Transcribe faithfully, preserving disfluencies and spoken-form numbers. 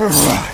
All right.